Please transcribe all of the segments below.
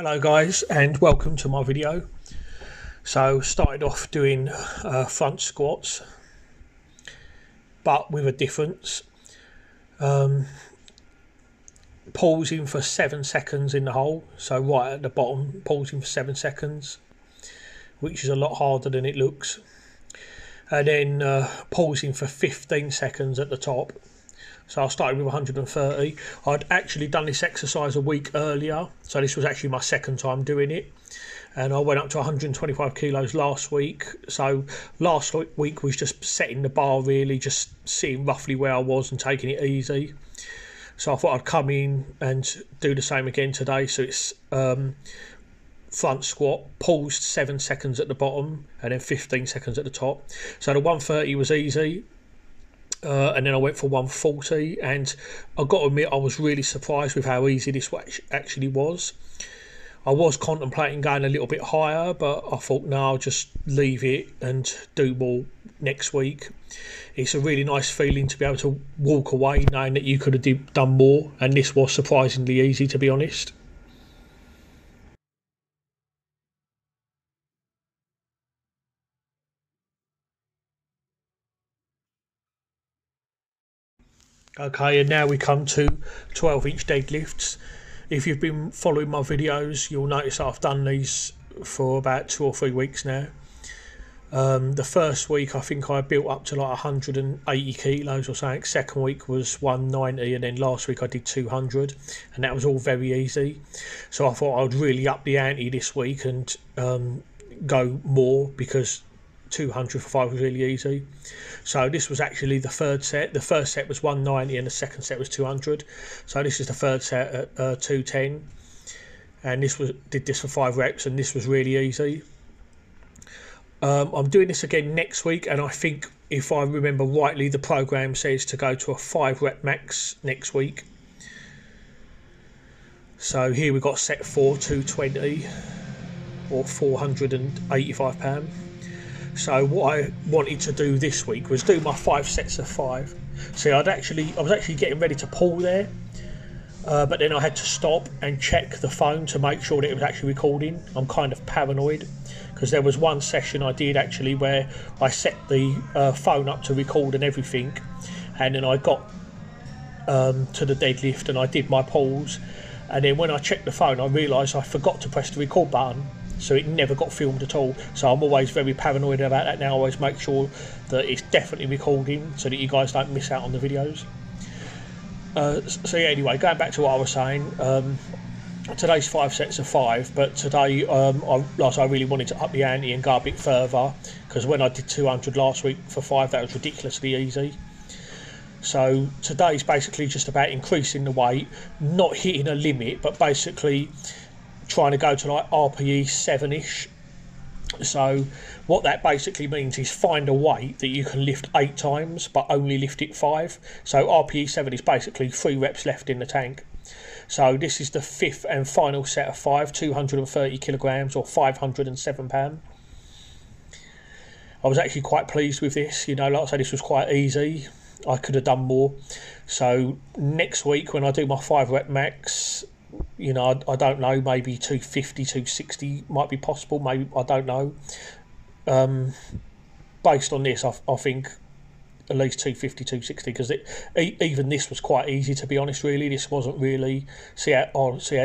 Hello guys, and welcome to my video. So started off doing front squats, but with a difference. Pausing for 7 seconds in the hole, so right at the bottom, pausing for 7 seconds, which is a lot harder than it looks. And then pausing for 15 seconds at the top. So I started with 130. I'd actually done this exercise a week earlier, so this was actually my second time doing it. And I went up to 125 kilos last week. So last week was just setting the bar, really, just seeing roughly where I was and taking it easy. So I thought I'd come in and do the same again today. So it's front squat, paused 7 seconds at the bottom, and then 15 seconds at the top. So the 130 was easy. And then I went for 140, and I've got to admit I was really surprised with how easy this actually was. I was contemplating going a little bit higher, but I thought, no, I'll just leave it and do more next week. It's a really nice feeling to be able to walk away knowing that you could have done more, and this was surprisingly easy, to be honest. Okay, and now we come to 12-inch deadlifts. If you've been following my videos, you'll notice I've done these for about 2 or 3 weeks now. The first week, I think I built up to like 180 kilos or something. Second week was 190, and then last week I did 200, and that was all very easy. So I thought I'd really up the ante this week and go more, because 200 for 5 was really easy. So this was actually the third set. The first set was 190 and the second set was 200. So this is the third set at 210, and this was did this for 5 reps, and this was really easy. I'm doing this again next week, and I think, if I remember rightly, the program says to go to a 5-rep max next week. So here we've got set 4, 220 or 485 pounds. So what I wanted to do this week was do my 5 sets of 5. See, I was actually getting ready to pull there, but then I had to stop and check the phone to make sure that it was actually recording. I'm kind of paranoid, because there was one session I did actually where I set the phone up to record and everything, and then I got to the deadlift and I did my pulls, and then when I checked the phone I realised I forgot to press the record button. So it never got filmed at all. So I'm always very paranoid about that now. I always make sure that it's definitely recording, so that you guys don't miss out on the videos. So yeah, anyway, going back to what I was saying, today's 5 sets of 5, but today I really wanted to up the ante and go a bit further, because when I did 200 last week for 5, that was ridiculously easy. So today's basically just about increasing the weight, not hitting a limit, but basically trying to go to like RPE 7 ish. So what that basically means is find a weight that you can lift 8 times but only lift it 5. So RPE 7 is basically 3 reps left in the tank. So this is the 5th and final set of 5, 230 kilograms or 507 pounds. I was actually quite pleased with this, you know, like I said, this was quite easy. I could have done more. So next week when I do my 5-rep max, you know, I don't know, maybe 250, 260 might be possible, maybe, I don't know. Based on this, I think at least 250, 260, because even this was quite easy, to be honest, really. This wasn't really, see how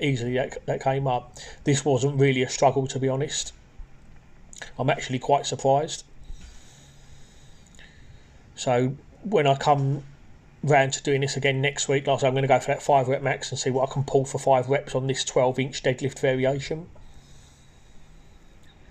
easily that came up. This wasn't really a struggle, to be honest. I'm actually quite surprised. So when I come round to doing this again next week, like I said, I'm going to go for that 5-rep max and see what I can pull for 5 reps on this 12-inch deadlift variation,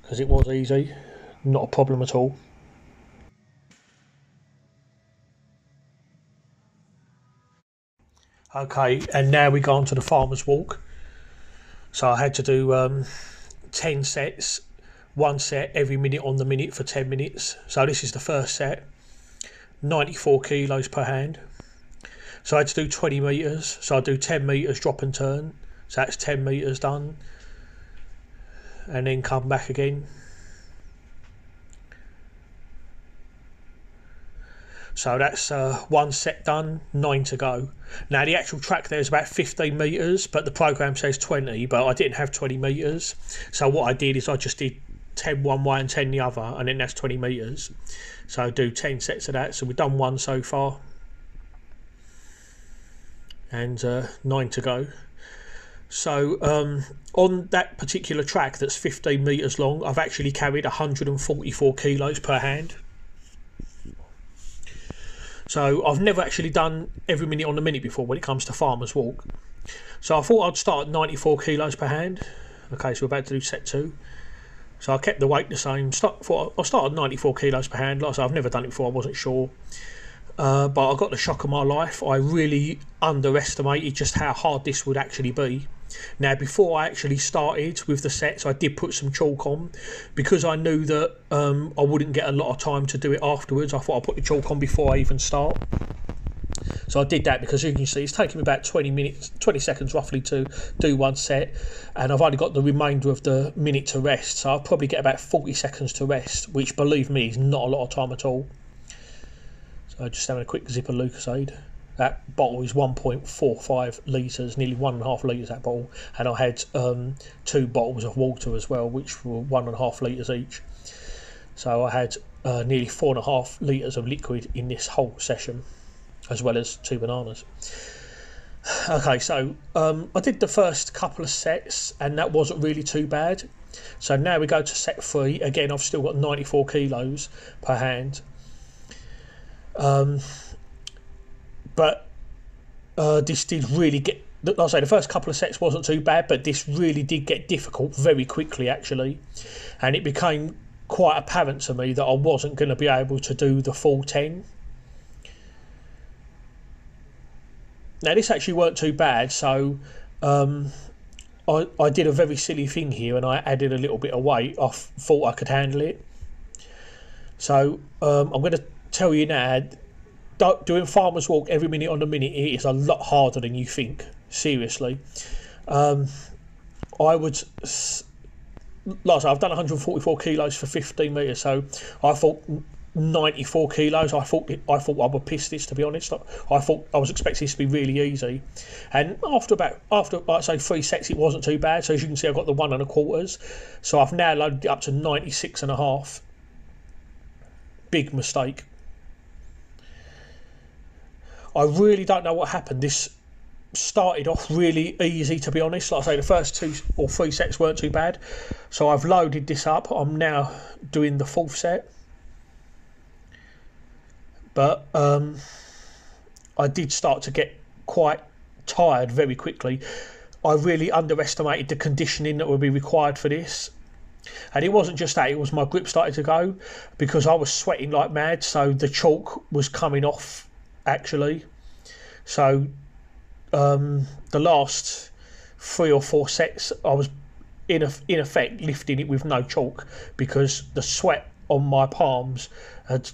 because it was easy, not a problem at all. Okay, and now we go on to the farmer's walk. So I had to do 10 sets, 1 set every minute on the minute for 10 minutes. So this is the first set, 94 kilos per hand. So I had to do 20 metres, so I do 10 metres drop and turn, so that's 10 metres done, and then come back again. So that's one set done, 9 to go. Now the actual track there is about 15 metres, but the programme says 20, but I didn't have 20 metres. So what I did is I just did 10 one way and 10 the other, and then that's 20 metres. So I do 10 sets of that. So we've done one so far, and 9 to go. So on that particular track that's 15 metres long, I've actually carried 144 kilos per hand. So I've never actually done every minute on the minute before when it comes to Farmer's Walk. So I thought I'd start at 94 kilos per hand. Okay, so we're about to do set 2. So I kept the weight the same. I started at 94 kilos per hand. Like I said, I've never done it before, I wasn't sure. But I got the shock of my life. I really underestimated just how hard this would actually be. Now, before I actually started with the sets, I did put some chalk on, because I knew that I wouldn't get a lot of time to do it afterwards. I thought I'd put the chalk on before I even start. So I did that, because as you can see, it's taken me about 20 seconds roughly to do one set, and I've only got the remainder of the minute to rest. So I'll probably get about 40 seconds to rest, which, believe me, is not a lot of time at all. So just having a quick zip of Lucozade. That bottle is 1.45 litres, nearly 1.5 litres that bottle, and I had 2 bottles of water as well, which were 1.5 litres each. So I had nearly 4.5 litres of liquid in this whole session, as well as 2 bananas. Okay, so I did the first couple of sets, and that wasn't really too bad. So now we go to set 3. Again, I've still got 94 kilos per hand. This did really get, like I say, the first couple of sets wasn't too bad, but this really did get difficult very quickly, actually. And it became quite apparent to me that I wasn't going to be able to do the full 10. Now, this actually weren't too bad, so I did a very silly thing here, and I added a little bit of weight. I thought I could handle it. So I'm going to tell you now, doing Farmer's Walk every minute on the minute, it is a lot harder than you think, seriously. I would, like I said, I've done 144 kilos for 15 metres, so I thought 94 kilos, I thought I would piss this, to be honest. I thought, I was expecting this to be really easy. And after I'd say 3 sets, it wasn't too bad. So as you can see, I've got the 1.25s, so I've now loaded it up to 96.5. Big mistake. I really don't know what happened. This started off really easy, to be honest. Like I say, the first 2 or 3 sets weren't too bad. So I've loaded this up. I'm now doing the 4th set. But I did start to get quite tired very quickly. I really underestimated the conditioning that would be required for this. And it wasn't just that, it was my grip started to go, because I was sweating like mad, so the chalk was coming off, actually. So the last 3 or 4 sets, I was in effect lifting it with no chalk, because the sweat on my palms had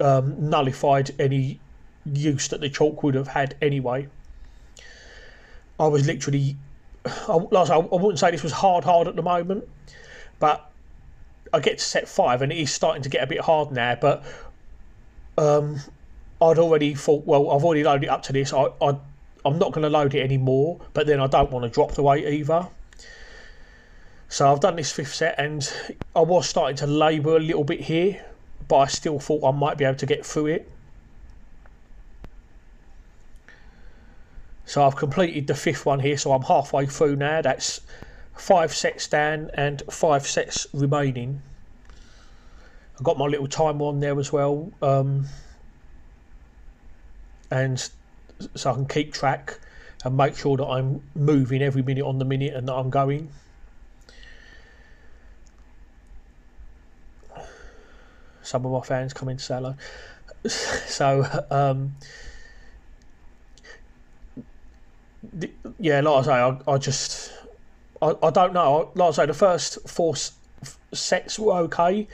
nullified any use that the chalk would have had anyway. I was literally, I wouldn't say this was hard at the moment, but I get to set 5, and it is starting to get a bit hard now. But I'd already thought, well, I've already loaded it up to this. I'm not going to load it anymore, but then I don't want to drop the weight either. So I've done this 5th set, and I was starting to labour a little bit here, but I still thought I might be able to get through it. So I've completed the 5th one here, so I'm halfway through now. That's 5 sets down and 5 sets remaining. I've got my little timer on there as well, and so I can keep track and make sure that I'm moving every minute on the minute and that I'm going. Some of my fans come in to say hello. So yeah, like I say, I don't know. Like I say, the first 4 sets were okay.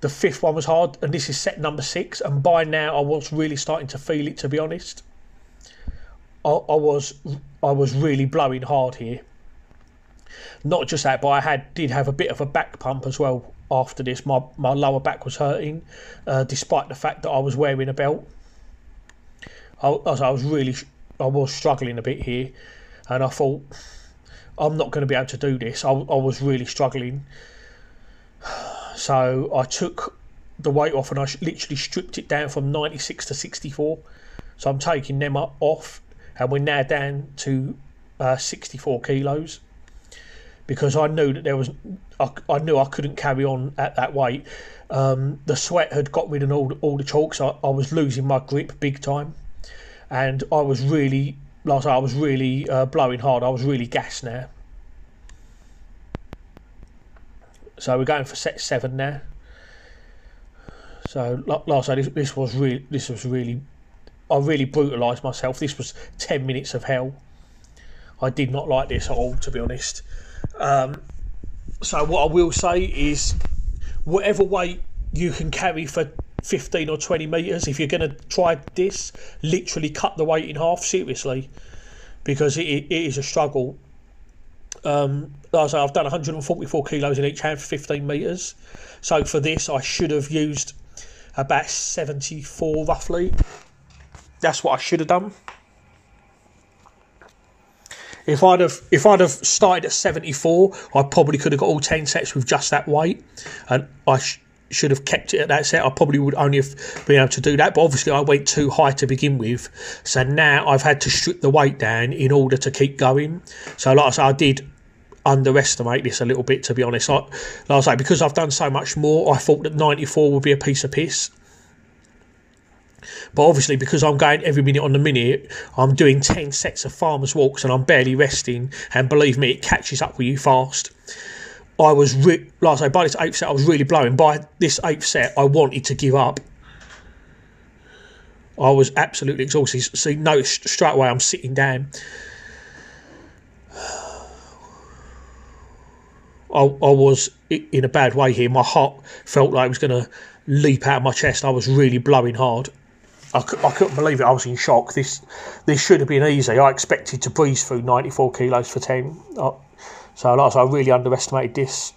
The 5th one was hard, and this is set number 6. And by now, I was really starting to feel it, to be honest. I was really blowing hard here. Not just that, but I did have a bit of a back pump as well after this. My lower back was hurting, despite the fact that I was wearing a belt. I was struggling a bit here, and I thought, I'm not going to be able to do this. I was really struggling, so I took the weight off and I literally stripped it down from 96 to 64. So I'm taking them up off, and we're now down to 64 kilos, because I knew that there was, I knew I couldn't carry on at that weight. The sweat had got rid of all the chalks. I was losing my grip big time, and I was really, like I was really blowing hard. I was really gassed now. So we're going for set 7 now. So like I say, this was really, I really brutalised myself. This was 10 minutes of hell. I did not like this at all, to be honest. So what I will say is, whatever weight you can carry for 15 or 20 metres, if you're going to try this, literally cut the weight in half, seriously, because it is a struggle. Like I say, I've done 144 kilos in each hand for 15 metres, so for this I should have used about 74 roughly. That's what I should have done. If I'd have started at 74, I probably could have got all 10 sets with just that weight, and I should have kept it at that set. I probably would only have been able to do that, but obviously I went too high to begin with, so now I've had to strip the weight down in order to keep going. So like I say, I did underestimate this a little bit, to be honest. Like I say, because I've done so much more, I thought that 94 would be a piece of piss, but obviously because I'm going every minute on the minute, I'm doing 10 sets of farmer's walks and I'm barely resting, and believe me, it catches up with you fast. I was, like I say, by this 8th set I was really blowing. By this 8th set I wanted to give up. I was absolutely exhausted. See, notice straight away I'm sitting down. I was in a bad way here. My heart felt like it was going to leap out of my chest. I was really blowing hard. I couldn't believe it. I was in shock. This should have been easy. I expected to breeze through 94 kilos for 10. So like I say, I really underestimated this.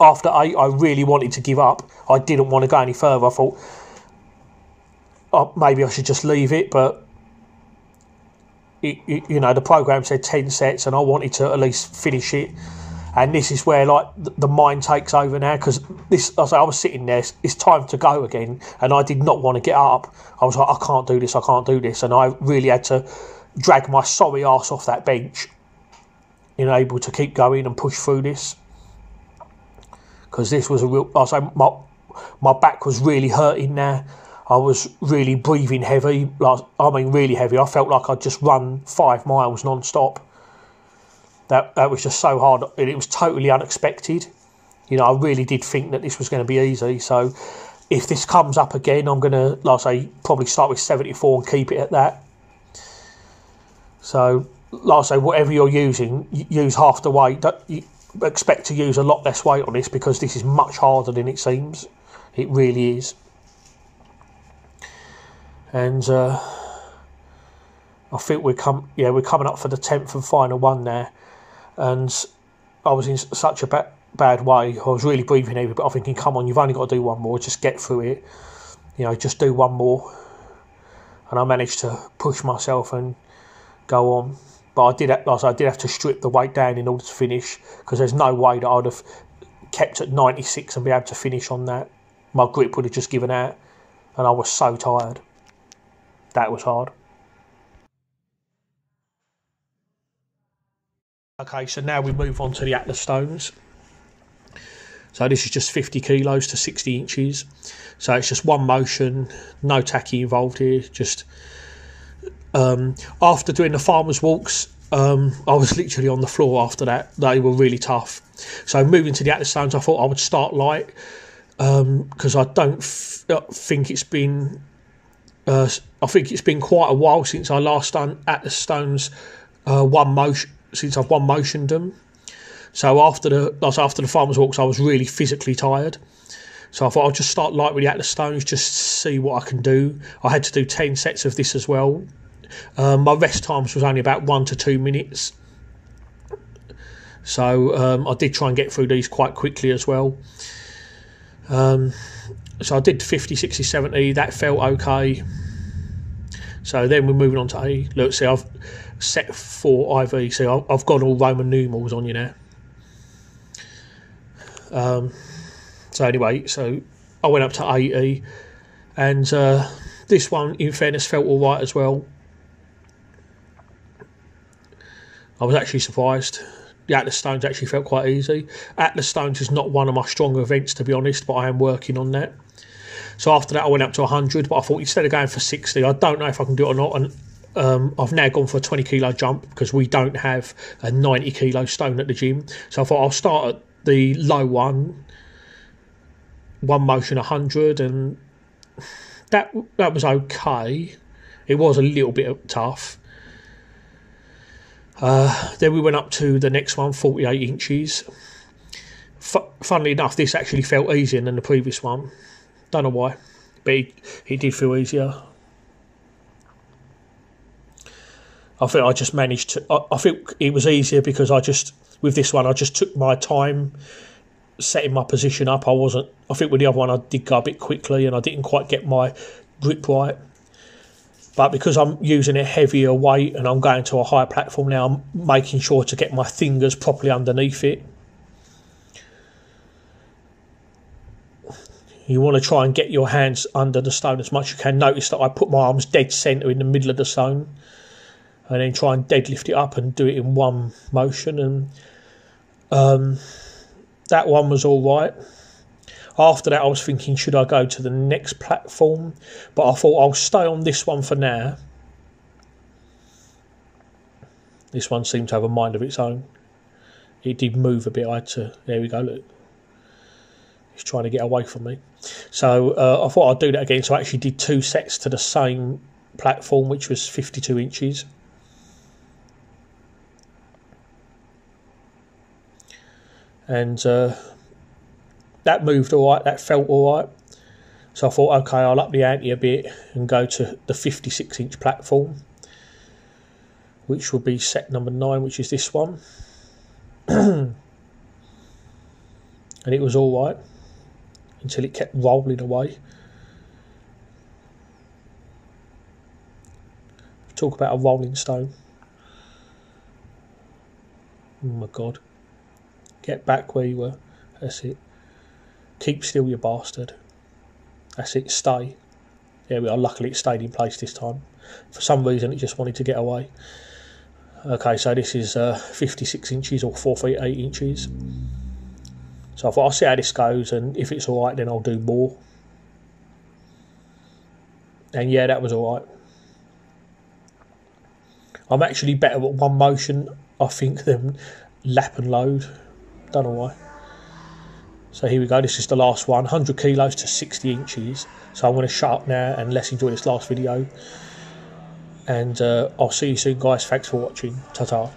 After 8, I really wanted to give up. I didn't want to go any further. I thought, oh, maybe I should just leave it, but you know, the programme said 10 sets and I wanted to at least finish it. And this is where, like, the mind takes over now, because this, like I say, I was sitting there, it's time to go again, and I did not want to get up. I was like, I can't do this, I can't do this, and I really had to drag my sorry ass off that bench, you know, able to keep going and push through this, because this was a real, like I say, my back was really hurting now. I was really breathing heavy, like, I mean really heavy. I felt like I'd just run 5 miles non-stop. That was just so hard, and it was totally unexpected. You know, I really did think that this was going to be easy. So if this comes up again, I'm going to, like I say, probably start with 74 and keep it at that. So like I say, whatever you're using, use half the weight. You expect to use a lot less weight on this, because this is much harder than it seems. It really is. And I think we're coming up for the 10th and final one now, and I was in such a bad way. I was really breathing heavy, but I'm thinking, come on, you've only got to do one more, just get through it, you know, just do one more. And I managed to push myself and go on, but I did have to strip the weight down in order to finish, because there's no way that I would have kept at 96 and be able to finish on that. My grip would have just given out, and I was so tired. That was hard. Okay, so now we move on to the Atlas stones. So this is just 50 kilos to 60 inches. So it's just one motion, no tacky involved here. Just after doing the farmer's walks, I was literally on the floor after that. They were really tough. So moving to the Atlas stones, I thought I would start light, because I don't think it's been... I think it's been quite a while since I last done Atlas stones one motion, since I've one motioned them. So after the farmer's walks, I was really physically tired. So I thought I'll just start light with the Atlas stones, just see what I can do. I had to do 10 sets of this as well. My rest times was only about 1 to 2 minutes. So I did try and get through these quite quickly as well. So I did 50, 60, 70. That felt okay. So then we're moving on to A. Look, see, I've set 4 IV. See, I've got all Roman numerals on you now. So anyway, so I went up to AE, and this one, in fairness, felt all right as well. I was actually surprised. The Atlas Stones actually felt quite easy. Atlas Stones is not one of my stronger events, to be honest, but I am working on that. So after that, I went up to 100, but I thought instead of going for 60, I don't know if I can do it or not, and I've now gone for a 20 kilo jump because we don't have a 90 kilo stone at the gym. So I thought I'll start at the low one, one motion 100, and that was okay. It was a little bit tough. Then we went up to the next one, 48 inches. Funnily enough, this actually felt easier than the previous one. Don't know why, but it did feel easier. I think I just managed to. I think it was easier because with this one, I just took my time setting my position up. I think with the other one, I did go a bit quickly and I didn't quite get my grip right. But because I'm using a heavier weight and I'm going to a higher platform now, I'm making sure to get my fingers properly underneath it. You want to try and get your hands under the stone as much as you can. Notice that I put my arms dead centre in the middle of the stone, and then try and deadlift it up and do it in one motion. And that one was all right. After that, I was thinking, should I go to the next platform? But I thought I'll stay on this one for now. This one seemed to have a mind of its own. It did move a bit. I had to. There we go. Look, it's trying to get away from me. So I thought I'd do that again. So I actually did 2 sets to the same platform, which was 52 inches. And that moved all right, that felt all right. So I thought, okay, I'll up the ante a bit and go to the 56-inch platform, which will be set number 9, which is this one. And it was all right until it kept rolling away. Talk about a rolling stone. Oh my God. Get back where you were. That's it. Keep still, you bastard. That's it, stay. There we are. Luckily it stayed in place this time. For some reason it just wanted to get away. Okay, so this is 56 inches or 4 feet 8 inches. So I thought I'll see how this goes, and if it's alright then I'll do more. And yeah, that was alright. I'm actually better at one motion, I think, than lap and load. Don't know why. So here we go, this is the last one, 100 kilos to 60 inches. So I'm going to shut up now and let's enjoy this last video. And I'll see you soon, guys. Thanks for watching. Ta-ta.